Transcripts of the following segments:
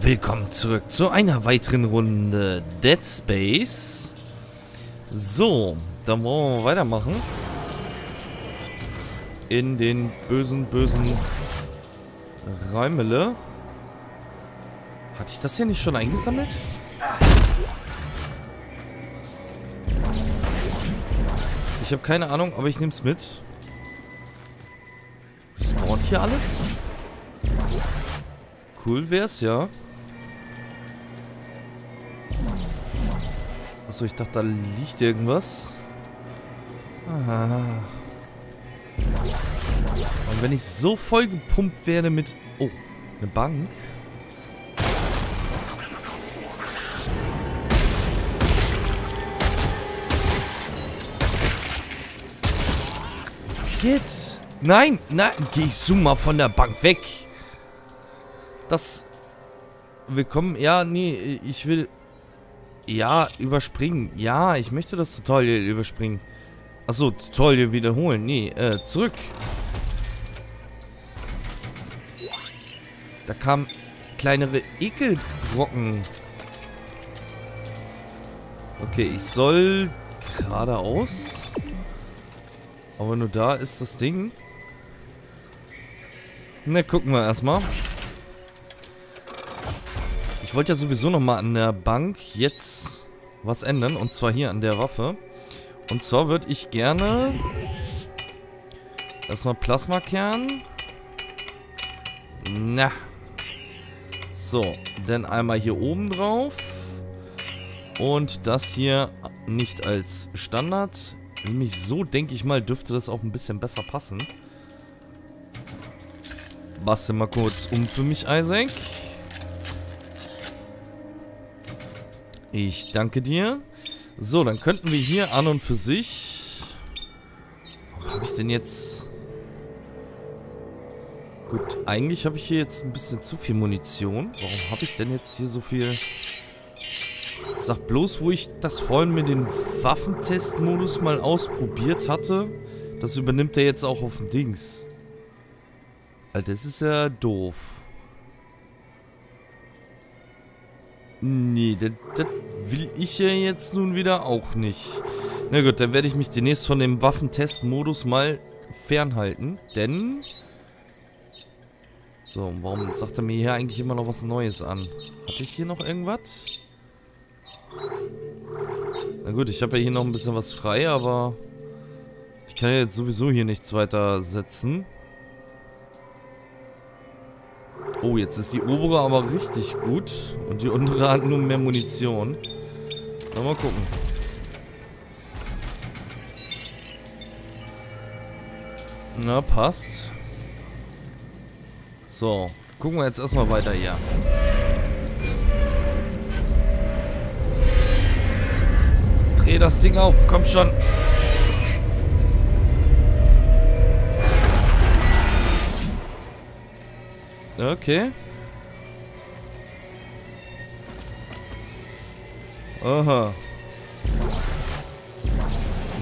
Willkommen zurück zu einer weiteren Runde Dead Space. So, dann wollen wir weitermachen. In den bösen Räumele. Hatte ich das hier nicht schon eingesammelt? Ich habe keine Ahnung, aber ich nehme es mit. Spawnt hier alles? Cool wär's, ja. Achso, ich dachte, da liegt irgendwas. Ah. Und wenn ich so voll gepumpt werde mit... Oh, eine Bank. Jetzt! Nein, nein, geh ich so mal von der Bank weg. Das... Willkommen, ja, nee, ich will... Ja, überspringen. Ja, ich möchte das Tutorial überspringen. Achso, Tutorial wiederholen. Nee, zurück. Da kamen kleinere Ekelbrocken. Okay, ich soll geradeaus. Aber nur da ist das Ding. Na, gucken wir erstmal. Ich wollte ja sowieso nochmal an der Bank jetzt was ändern. Und zwar hier an der Waffe. Und zwar würde ich gerne erstmal Plasmakern. Na. So, dann einmal hier oben drauf. Und das hier nicht als Standard. Nämlich so, denke ich mal, dürfte das auch ein bisschen besser passen. Bastel mal kurz um für mich, Isaac. Ich danke dir. So, dann könnten wir hier an und für sich... Wo habe ich denn jetzt... Gut, eigentlich habe ich hier jetzt ein bisschen zu viel Munition. Warum habe ich denn jetzt hier so viel... Sag bloß, wo ich das vorhin mit dem Waffentestmodus mal ausprobiert hatte. Das übernimmt er jetzt auch auf dem Dings. Alter, das ist ja doof. Nee, das will ich ja jetzt nun wieder auch nicht. Na gut, dann werde ich mich demnächst von dem Waffentestmodus mal fernhalten, denn... So, warum sagt er mir hier eigentlich immer noch was Neues an? Hatte ich hier noch irgendwas? Na gut, ich habe ja hier noch ein bisschen was frei, aber... Ich kann ja jetzt sowieso hier nichts weiter setzen. Oh, jetzt ist die obere aber richtig gut. Und die untere hat nur mehr Munition. Na, mal gucken. Na, passt. So, gucken wir jetzt erstmal weiter hier. Dreh das Ding auf, komm schon. Okay. Aha.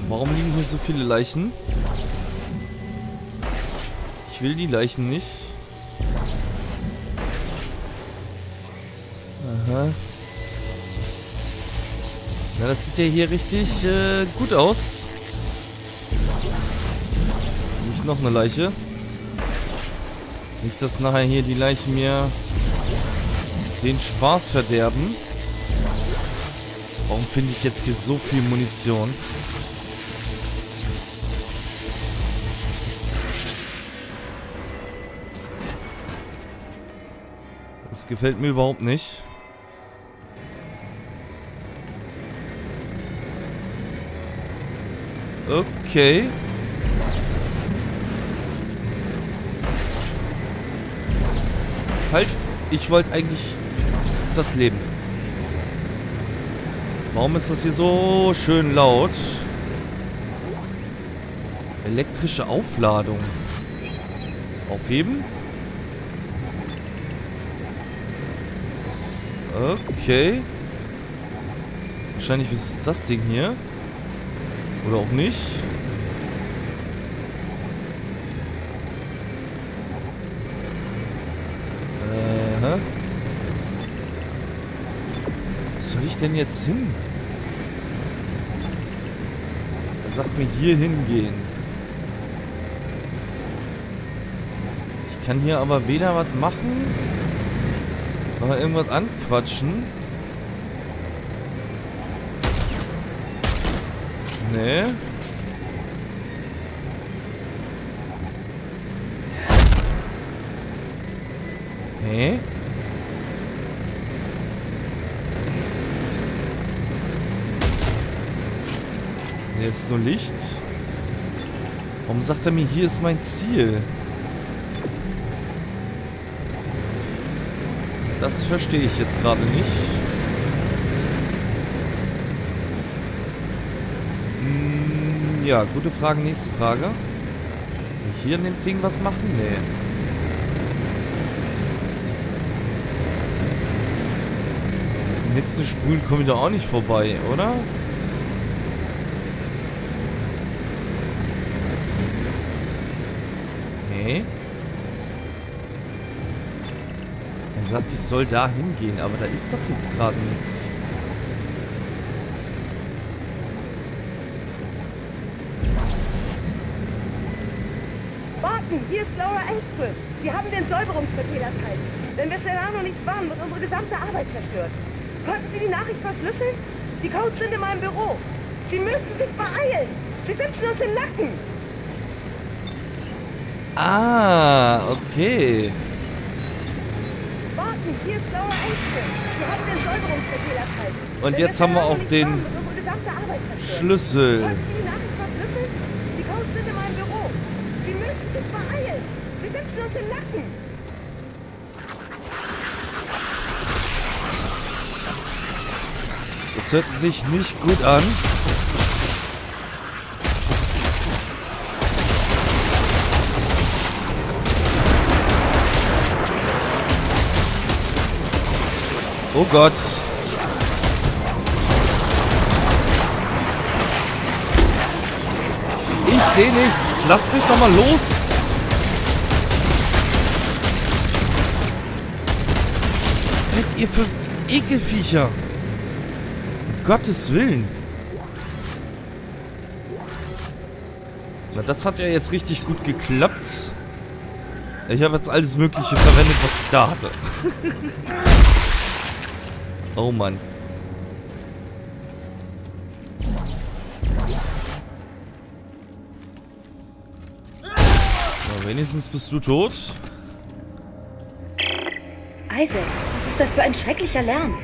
Warum liegen hier so viele Leichen? Ich will die Leichen nicht. Aha. Na, das sieht ja hier richtig gut aus. Nicht noch eine Leiche. Nicht, dass nachher hier die Leichen mir den Spaß verderben. Warum finde ich jetzt hier so viel Munition? Das gefällt mir überhaupt nicht. Okay. Halt, ich wollte eigentlich das Leben. Warum ist das hier so schön laut? Elektrische Aufladung. Aufheben? Okay. Wahrscheinlich ist es das Ding hier. Oder auch nicht. soll ich denn jetzt hin? Er sagt mir, hier hingehen. Ich kann hier aber weder was machen, noch irgendwas anquatschen. Nee. Nee. Jetzt nur Licht. Warum sagt er mir, hier ist mein Ziel? Das verstehe ich jetzt gerade nicht. Ja, gute Frage, nächste Frage. Kann ich hier in dem Ding was machen? Nee. Diesen Hitzensprühen komme ich da auch nicht vorbei, oder? Nee. Er sagt, ich soll da hingehen, aber da ist doch jetzt gerade nichts. Hier ist Laura Engström. Sie haben den Säuberungsbefehl erteilt. Wenn wir Serrano nicht warnen, wird unsere gesamte Arbeit zerstört. Konnten Sie die Nachricht verschlüsseln? Die Codes sind in meinem Büro. Sie müssen sich beeilen. Sie sitzen uns im Nacken. Ah, okay. Warten, hier ist Laura Engström. Sie haben den Säuberungsbefehl erteilt. Und jetzt haben wir auch den Schlüssel. Das hört sich nicht gut an. Oh Gott. Ich sehe nichts. Lass mich doch mal los. Ihr für Ekelviecher. Um Gottes Willen. Na, das hat ja jetzt richtig gut geklappt. Ich habe jetzt alles Mögliche verwendet, was ich da hatte. Oh Mann. Na, wenigstens bist du tot. Isaac. Was ist das für ein schrecklicher Lärm?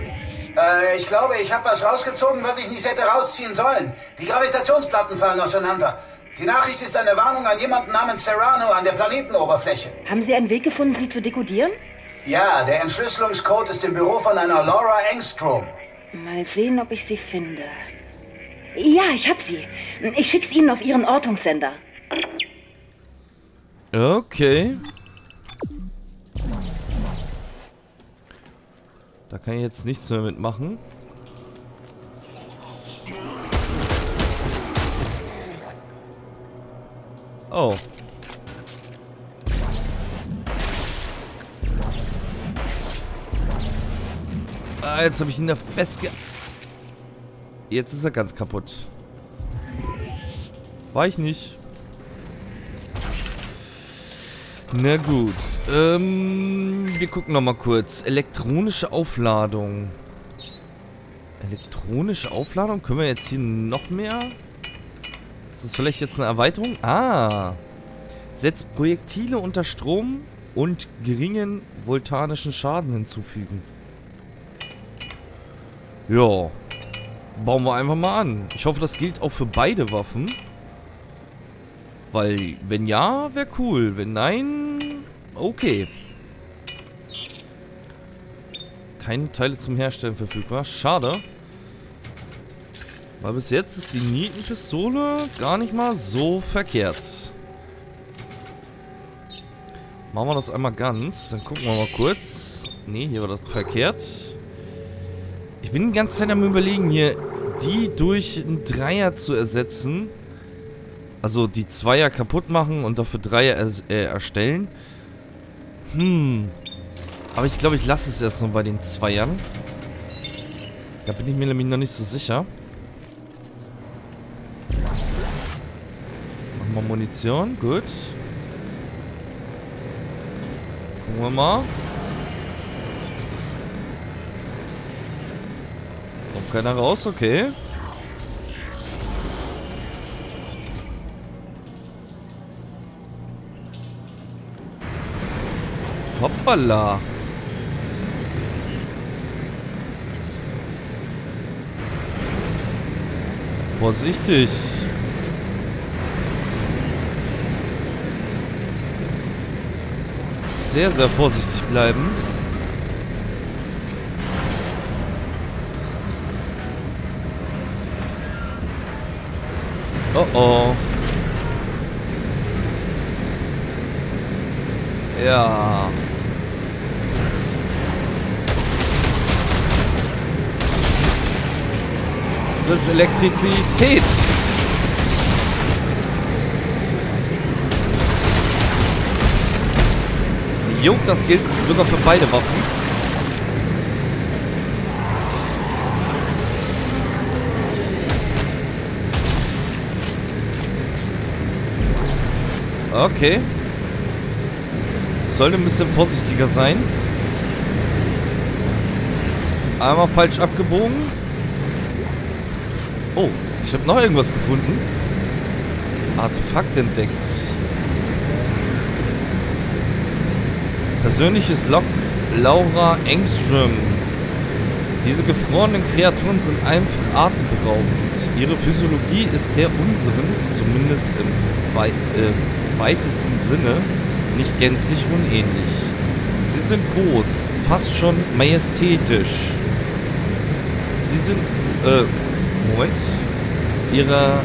Ich glaube, ich habe was rausgezogen, was ich nicht hätte rausziehen sollen. Die Gravitationsplatten fallen auseinander. Die Nachricht ist eine Warnung an jemanden namens Serrano an der Planetenoberfläche. Haben Sie einen Weg gefunden, sie zu dekodieren? Ja, der Entschlüsselungscode ist im Büro von einer Laura Engström. Mal sehen, ob ich sie finde. Ja, ich habe sie. Ich schick's Ihnen auf Ihren Ortungssender. Okay. Da kann ich jetzt nichts mehr mitmachen. Oh. Ah, jetzt habe ich ihn da festge... Jetzt ist er ganz kaputt. War ich nicht. Na gut, wir gucken noch mal kurz. Elektronische Aufladung. Elektronische Aufladung? Können wir jetzt hier noch mehr? Ist das vielleicht jetzt eine Erweiterung? Ah. Setzt Projektile unter Strom und geringen voltanischen Schaden hinzufügen. Ja. Bauen wir einfach mal an. Ich hoffe, das gilt auch für beide Waffen. Weil, wenn ja, wäre cool. Wenn nein, okay. Keine Teile zum Herstellen verfügbar. Schade. Weil bis jetzt ist die Nietenpistole gar nicht mal so verkehrt. Machen wir das einmal ganz. Dann gucken wir mal kurz. Ne, hier war das verkehrt. Ich bin die ganze Zeit am Überlegen, hier die durch einen Dreier zu ersetzen. Also die Zweier kaputt machen und dafür Dreier erstellen. Aber ich glaube, ich lasse es erst noch bei den Zweiern. Da bin ich mir nämlich noch nicht so sicher. Machen wir Munition, gut. Gucken wir mal. Kommt keiner raus, okay. Hoppala. Vorsichtig. Sehr, sehr vorsichtig bleiben. Oh oh. Ja. Das Elektrizität. Jo, das gilt sogar für beide Waffen. Okay. Sollte ein bisschen vorsichtiger sein. Einmal falsch abgebogen. Oh, ich habe noch irgendwas gefunden. Artefakt entdeckt. Persönliches Log Laura Engström. Diese gefrorenen Kreaturen sind einfach atemberaubend. Ihre Physiologie ist der unseren, zumindest im weitesten Sinne, nicht gänzlich unähnlich. Sie sind groß, fast schon majestätisch. Sie sind... Moment. Ihre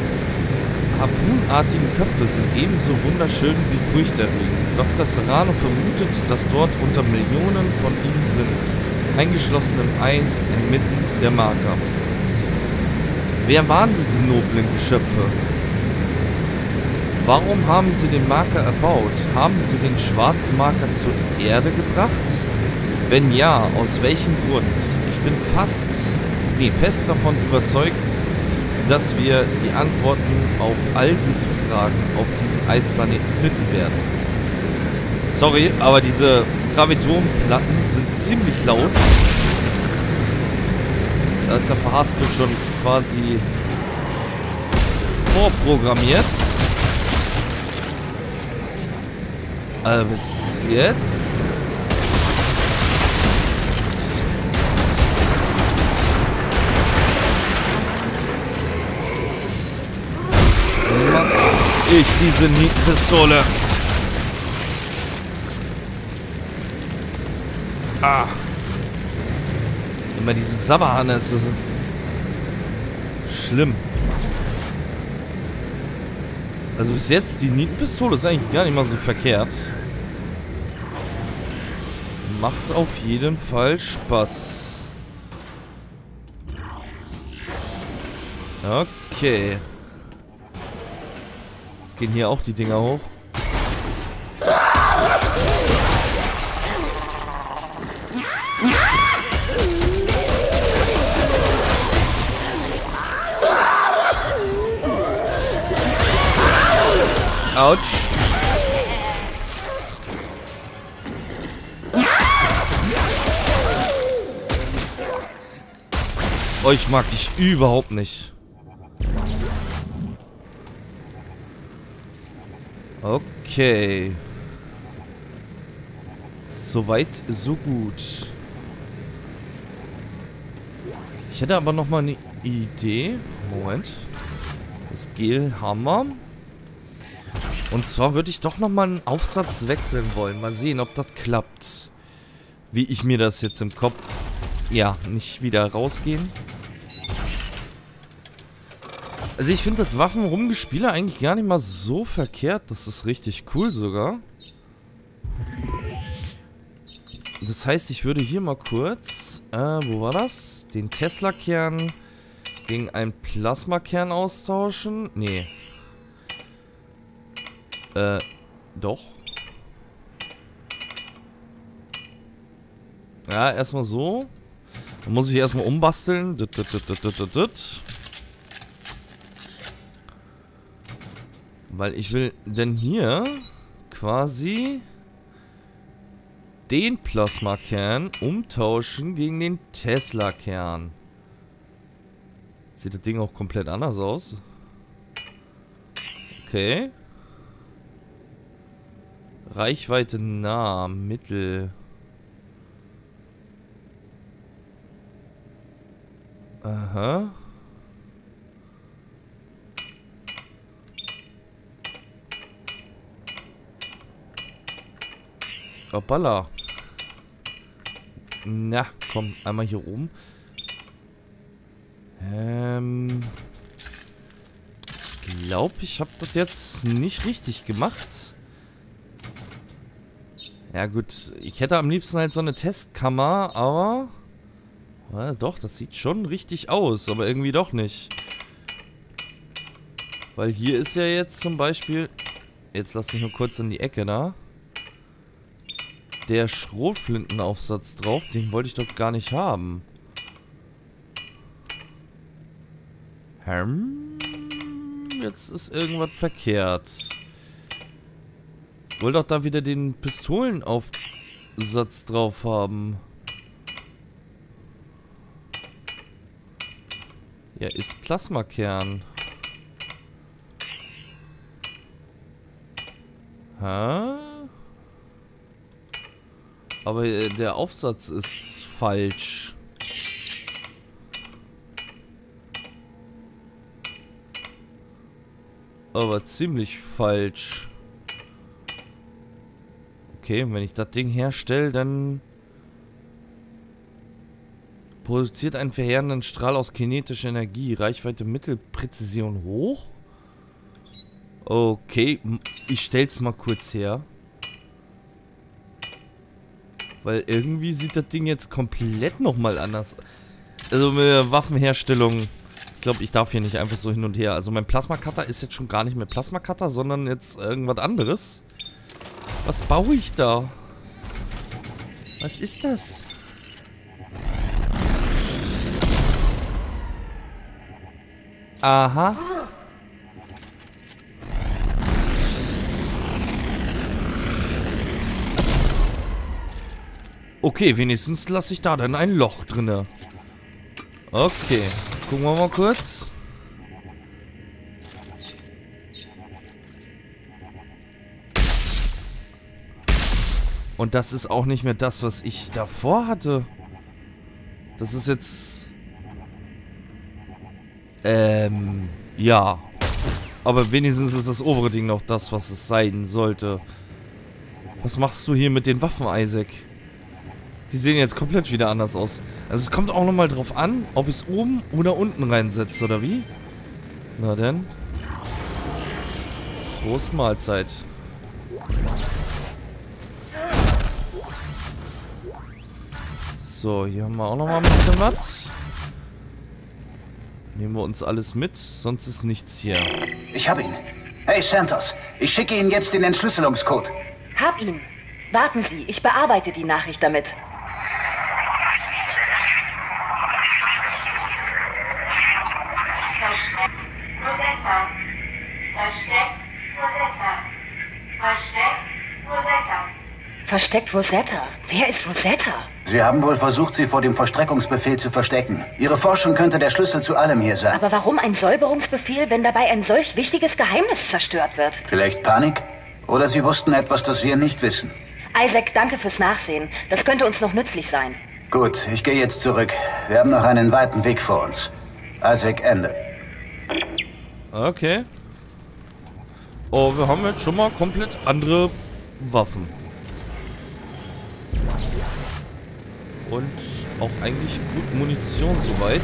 harpunartigen Köpfe sind ebenso wunderschön wie furchterregend. Dr. Serrano vermutet, dass dort unter Millionen von ihnen sind, eingeschlossen im Eis inmitten der Marker. Wer waren diese noblen Geschöpfe? Warum haben sie den Marker erbaut? Haben sie den Schwarzen Marker zur Erde gebracht? Wenn ja, aus welchem Grund? Ich bin fest davon überzeugt, dass wir die Antworten auf all diese Fragen auf diesem Eisplaneten finden werden. Sorry, aber diese Graviton-Platten sind ziemlich laut. Da ist der Verhaspel schon quasi vorprogrammiert. Also bis jetzt... Ich diese Nietenpistole. Ah. Immer diese Sabberhahn ist schlimm. Also bis jetzt, die Nietenpistole ist eigentlich gar nicht mal so verkehrt. Macht auf jeden Fall Spaß. Okay. Gehen hier auch die Dinger hoch. Autsch. Euch mag ich überhaupt nicht. Okay. Soweit, so gut. Ich hätte aber nochmal eine Idee. Moment. Das Gelhammer. Und zwar würde ich doch nochmal einen Aufsatz wechseln wollen. Mal sehen, ob das klappt. Wie ich mir das jetzt im Kopf... Ja, nicht wieder rausgehen. Also ich finde das Waffen-Rumgespiele eigentlich gar nicht mal so verkehrt. Das ist richtig cool sogar. Das heißt, ich würde hier mal kurz... wo war das? Den Tesla-Kern gegen einen Plasmakern austauschen. Nee. Doch. Ja, erstmal so. Dann muss ich erstmal umbasteln. Weil ich will denn hier quasi den Plasmakern umtauschen gegen den Tesla-Kern. Sieht das Ding auch komplett anders aus. Okay. Reichweite nah, mittel. Aha. Hoppala. Na, komm, einmal hier oben. Ich glaube, ich habe das jetzt nicht richtig gemacht. Ja gut, ich hätte am liebsten halt so eine Testkammer, aber... Ja, doch, das sieht schon richtig aus, aber irgendwie doch nicht. Weil hier ist ja jetzt zum Beispiel... Jetzt lass mich nur kurz in die Ecke da. Der Schrotflintenaufsatz drauf, den wollte ich doch gar nicht haben. Jetzt ist irgendwas verkehrt. Ich wollte doch da wieder den Pistolenaufsatz drauf haben. Ja, ist Plasmakern. Hä? Aber der Aufsatz ist falsch. Aber ziemlich falsch. Okay, wenn ich das Ding herstelle, dann produziert einen verheerenden Strahl aus kinetischer Energie. Reichweite mittel, Präzision hoch. Okay, ich stell's mal kurz her. Weil irgendwie sieht das Ding jetzt komplett nochmal anders aus. Also mit der Waffenherstellung. Ich glaube, ich darf hier nicht einfach so hin und her. Also mein Plasmakutter ist jetzt schon gar nicht mehr Plasmakutter, sondern jetzt irgendwas anderes. Was baue ich da? Was ist das? Aha. Okay, wenigstens lasse ich da dann ein Loch drinne. Okay, gucken wir mal kurz. Und das ist auch nicht mehr das, was ich davor hatte. Das ist jetzt... ja. Aber wenigstens ist das obere Ding noch das, was es sein sollte. Was machst du hier mit den Waffen, Isaac? Die sehen jetzt komplett wieder anders aus. Also es kommt auch nochmal drauf an, ob ich es oben oder unten reinsetze, oder wie? Na denn. Prost Mahlzeit. So, hier haben wir auch nochmal ein bisschen was. Nehmen wir uns alles mit, sonst ist nichts hier. Ich hab ihn. Hey Santos, ich schicke Ihnen jetzt den Entschlüsselungscode. Hab ihn. Warten Sie, ich bearbeite die Nachricht damit. Versteckt Rosetta. Versteckt Rosetta. Versteckt Rosetta. Versteckt Rosetta? Wer ist Rosetta? Sie haben wohl versucht, sie vor dem Verstreckungsbefehl zu verstecken. Ihre Forschung könnte der Schlüssel zu allem hier sein. Aber warum ein Säuberungsbefehl, wenn dabei ein solch wichtiges Geheimnis zerstört wird? Vielleicht Panik? Oder Sie wussten etwas, das wir nicht wissen. Isaac, danke fürs Nachsehen. Das könnte uns noch nützlich sein. Gut, ich gehe jetzt zurück. Wir haben noch einen weiten Weg vor uns. Isaac, Ende. Okay. Oh, wir haben jetzt schon mal komplett andere Waffen. Und auch eigentlich gut Munition soweit.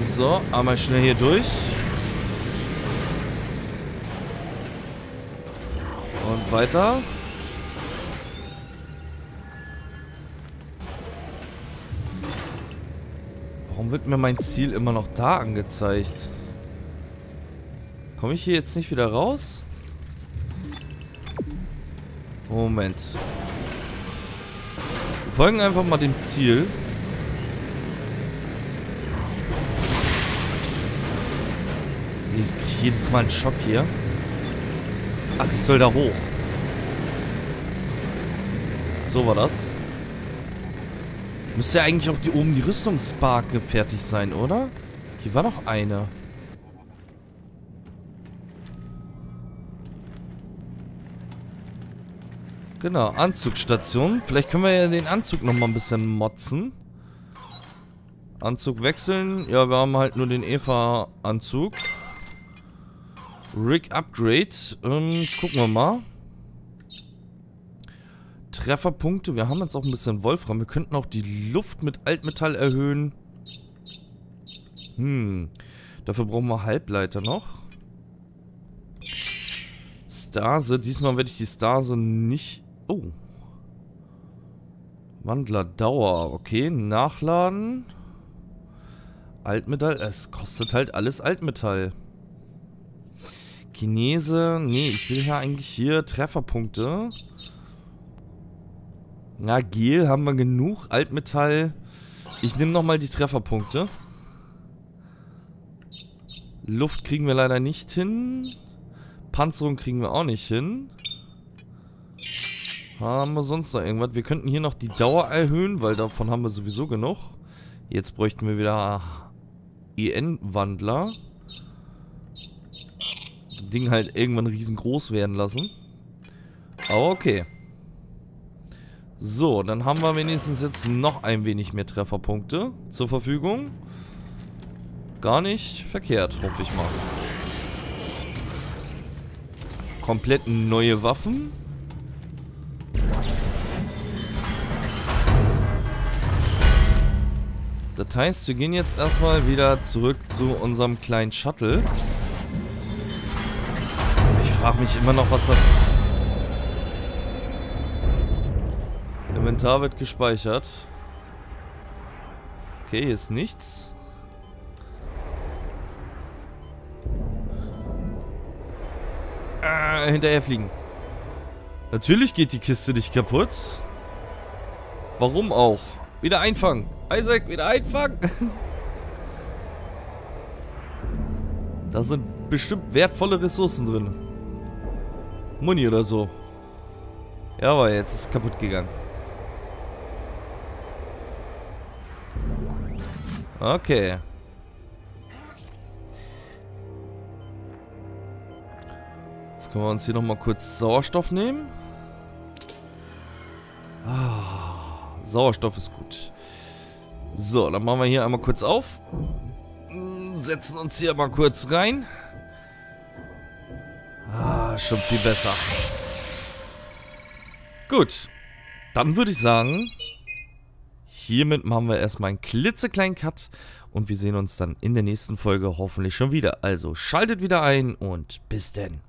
So, einmal schnell hier durch. Und weiter. Warum wird mir mein Ziel immer noch da angezeigt? Komme ich hier jetzt nicht wieder raus? Moment. Wir folgen einfach mal dem Ziel. Ich kriege jedes Mal einen Schock hier. Ach, ich soll da hoch. So war das. Müsste ja eigentlich auch hier oben die Rüstungsbarke fertig sein, oder? Hier war noch eine. Genau, Anzugstation. Vielleicht können wir ja den Anzug nochmal ein bisschen motzen. Anzug wechseln. Ja, wir haben halt nur den Eva-Anzug. Rig Upgrade. Gucken wir mal. Trefferpunkte. Wir haben jetzt auch ein bisschen Wolfram. Wir könnten auch die Luft mit Altmetall erhöhen. Dafür brauchen wir Halbleiter noch. Stase. Diesmal werde ich die Stase nicht... Oh. Wandlerdauer. Okay, nachladen. Altmetall. Es kostet halt alles Altmetall. Chinese. Nee, ich will ja eigentlich hier Trefferpunkte. Na, Gel haben wir genug. Altmetall. Ich nehme nochmal die Trefferpunkte. Luft kriegen wir leider nicht hin. Panzerung kriegen wir auch nicht hin. Haben wir sonst noch irgendwas? Wir könnten hier noch die Dauer erhöhen, weil davon haben wir sowieso genug. Jetzt bräuchten wir wieder EN-Wandler. Das Ding halt irgendwann riesengroß werden lassen. Aber okay. So, dann haben wir wenigstens jetzt noch ein wenig mehr Trefferpunkte zur Verfügung. Gar nicht verkehrt, hoffe ich mal. Komplett neue Waffen. Das heißt, wir gehen jetzt erstmal wieder zurück zu unserem kleinen Shuttle. Ich frage mich immer noch, was das... Inventar wird gespeichert. Okay, hier ist nichts. Hinterher fliegen. Natürlich geht die Kiste nicht kaputt. Warum auch? Wieder einfangen. Isaac, wieder einfangen. Da sind bestimmt wertvolle Ressourcen drin. Muni oder so. Ja, aber jetzt ist es kaputt gegangen. Okay. Jetzt können wir uns hier nochmal kurz Sauerstoff nehmen. Ah, Sauerstoff ist gut. So, dann machen wir hier einmal kurz auf. Setzen uns hier mal kurz rein. Ah, schon viel besser. Gut. Dann würde ich sagen, hiermit machen wir erstmal einen klitzekleinen Cut. Und wir sehen uns dann in der nächsten Folge hoffentlich schon wieder. Also schaltet wieder ein und bis denn.